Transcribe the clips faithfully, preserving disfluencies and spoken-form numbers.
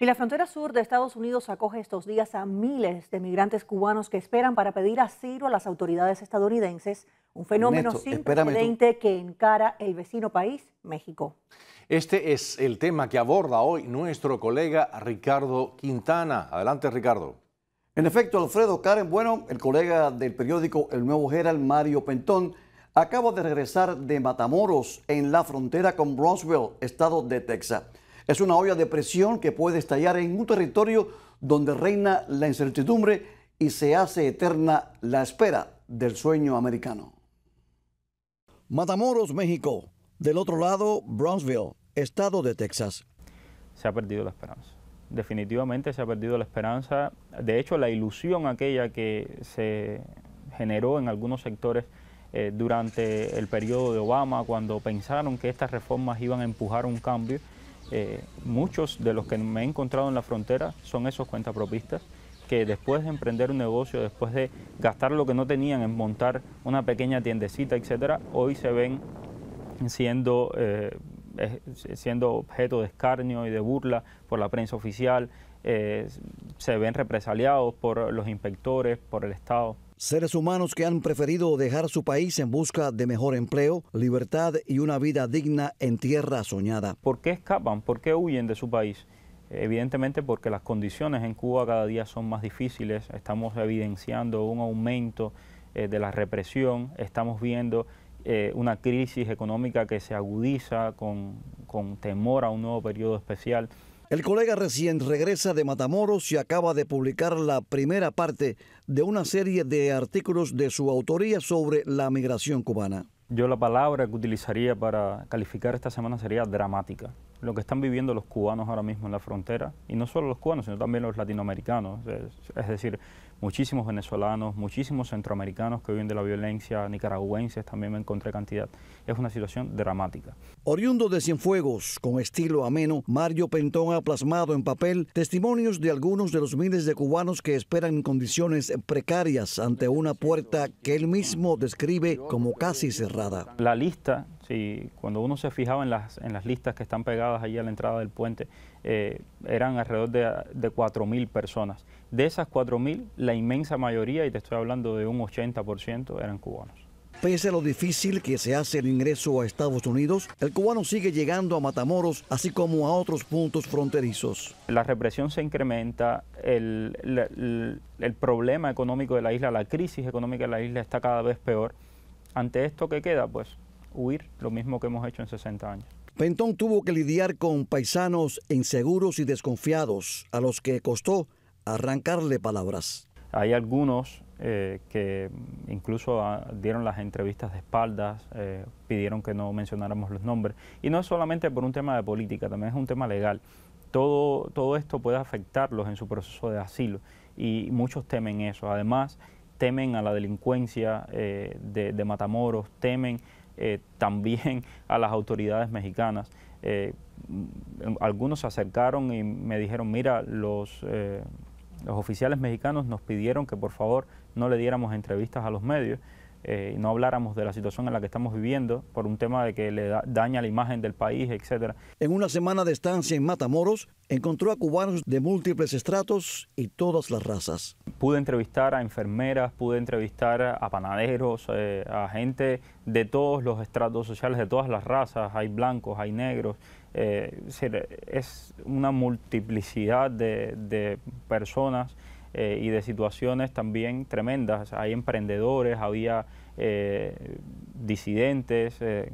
Y la frontera sur de Estados Unidos acoge estos días a miles de migrantes cubanos que esperan para pedir asilo a las autoridades estadounidenses, un fenómeno Ernesto, sin precedente que encara el vecino país, México. Este es el tema que aborda hoy nuestro colega Ricardo Quintana. Adelante, Ricardo. En efecto, Alfredo Karen Bueno, el colega del periódico El Nuevo Herald, Mario Pentón, acaba de regresar de Matamoros, en la frontera con Brownsville, estado de Texas. Es una olla de presión que puede estallar en un territorio donde reina la incertidumbre y se hace eterna la espera del sueño americano. Matamoros, México. Del otro lado, Brownsville, estado de Texas. Se ha perdido la esperanza. Definitivamente se ha perdido la esperanza. De hecho, la ilusión aquella que se generó en algunos sectores eh, durante el periodo de Obama, cuando pensaron que estas reformas iban a empujar un cambio. Eh, muchos de los que me he encontrado en la frontera son esos cuentapropistas que después de emprender un negocio, después de gastar lo que no tenían en montar una pequeña tiendecita, etcétera, hoy se ven siendo, eh, siendo objeto de escarnio y de burla por la prensa oficial, eh, se ven represaliados por los inspectores, por el Estado. Seres humanos que han preferido dejar su país en busca de mejor empleo, libertad y una vida digna en tierra soñada. ¿Por qué escapan? ¿Por qué huyen de su país? Evidentemente porque las condiciones en Cuba cada día son más difíciles. Estamos evidenciando un aumento eh, de la represión, estamos viendo eh, una crisis económica que se agudiza con, con temor a un nuevo periodo especial. El colega recién regresa de Matamoros y acaba de publicar la primera parte de una serie de artículos de su autoría sobre la migración cubana. Yo la palabra que utilizaría para calificar esta semana sería dramática. Lo que están viviendo los cubanos ahora mismo en la frontera, y no solo los cubanos, sino también los latinoamericanos, es decir, muchísimos venezolanos, muchísimos centroamericanos que viven de la violencia, nicaragüenses también me encontré cantidad. Es una situación dramática. Oriundo de Cienfuegos, con estilo ameno, Mario Pentón ha plasmado en papel testimonios de algunos de los miles de cubanos que esperan condiciones precarias ante una puerta que él mismo describe como casi cerrada. La lista, sí, cuando uno se fijaba en las, en las listas que están pegadas allí a la entrada del puente, eh, eran alrededor de, de cuatro mil personas. De esas cuatro mil, la inmensa mayoría, y te estoy hablando de un ochenta por ciento, eran cubanos. Pese a lo difícil que se hace el ingreso a Estados Unidos, el cubano sigue llegando a Matamoros, así como a otros puntos fronterizos. La represión se incrementa, el, el, el problema económico de la isla, la crisis económica de la isla está cada vez peor. Ante esto, ¿qué queda? Pues huir, lo mismo que hemos hecho en sesenta años. Pentón tuvo que lidiar con paisanos inseguros y desconfiados, a los que costó arrancarle palabras. Hay algunos eh, que incluso ah, dieron las entrevistas de espaldas, eh, pidieron que no mencionáramos los nombres. Y no es solamente por un tema de política, también es un tema legal. Todo, todo esto puede afectarlos en su proceso de asilo y muchos temen eso. Además, temen a la delincuencia eh, de, de Matamoros, temen Eh, también a las autoridades mexicanas. Eh, algunos se acercaron y me dijeron, mira, los, eh, los oficiales mexicanos nos pidieron que por favor no le diéramos entrevistas a los medios eh, y no habláramos de la situación en la que estamos viviendo por un tema de que le da, daña la imagen del país, etcétera. En una semana de estancia en Matamoros, encontró a cubanos de múltiples estratos y todas las razas. Pude entrevistar a enfermeras, pude entrevistar a panaderos, eh, a gente de todos los estratos sociales, de todas las razas. Hay blancos, hay negros. Eh, es una multiplicidad de, de personas eh, y de situaciones también tremendas. Hay emprendedores, había eh, disidentes, eh,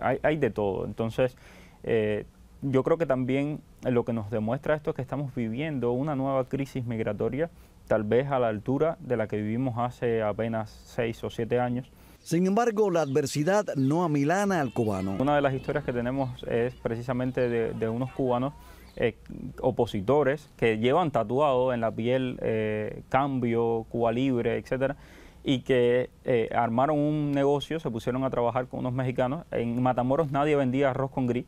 hay, hay de todo. Entonces, eh, yo creo que también lo que nos demuestra esto es que estamos viviendo una nueva crisis migratoria, tal vez a la altura de la que vivimos hace apenas seis o siete años. Sin embargo, la adversidad no amilana al cubano. Una de las historias que tenemos es precisamente de, de unos cubanos eh, opositores que llevan tatuado en la piel eh, Cambio, Cuba Libre, etcétera, y que eh, armaron un negocio, se pusieron a trabajar con unos mexicanos. En Matamoros nadie vendía arroz con gris.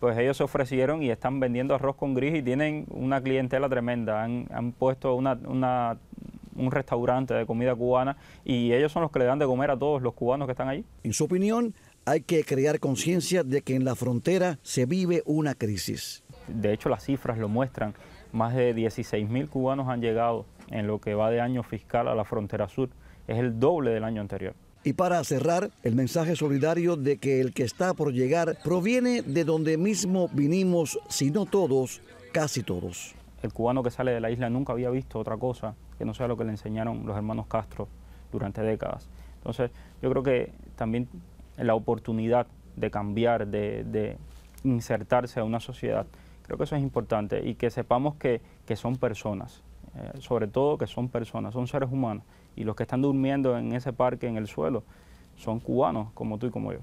Pues ellos se ofrecieron y están vendiendo arroz con gris y tienen una clientela tremenda. Han, han puesto una, una, un restaurante de comida cubana y ellos son los que le dan de comer a todos los cubanos que están allí. En su opinión, hay que crear conciencia de que en la frontera se vive una crisis. de hecho las cifras lo muestran, más de dieciséis mil cubanos han llegado en lo que va de año fiscal a la frontera sur, es el doble del año anterior. Y para cerrar, el mensaje solidario de que el que está por llegar proviene de donde mismo vinimos, si no todos, casi todos. El cubano que sale de la isla nunca había visto otra cosa que no sea lo que le enseñaron los hermanos Castro durante décadas. Entonces, yo creo que también la oportunidad de cambiar, de, de insertarse a una sociedad, creo que eso es importante y que sepamos que, que son personas, eh, sobre todo que son personas, son seres humanos. Y los que están durmiendo en ese parque, en el suelo, son cubanos como tú y como yo.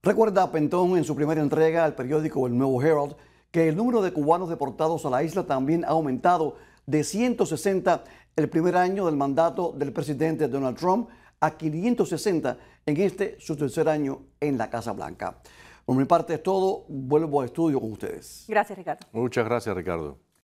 Recuerda Pentón en su primera entrega al periódico El Nuevo Herald que el número de cubanos deportados a la isla también ha aumentado de ciento sesenta el primer año del mandato del presidente Donald Trump a quinientos sesenta en este su tercer año en la Casa Blanca. Por mi parte es todo, vuelvo al estudio con ustedes. Gracias, Ricardo. Muchas gracias, Ricardo.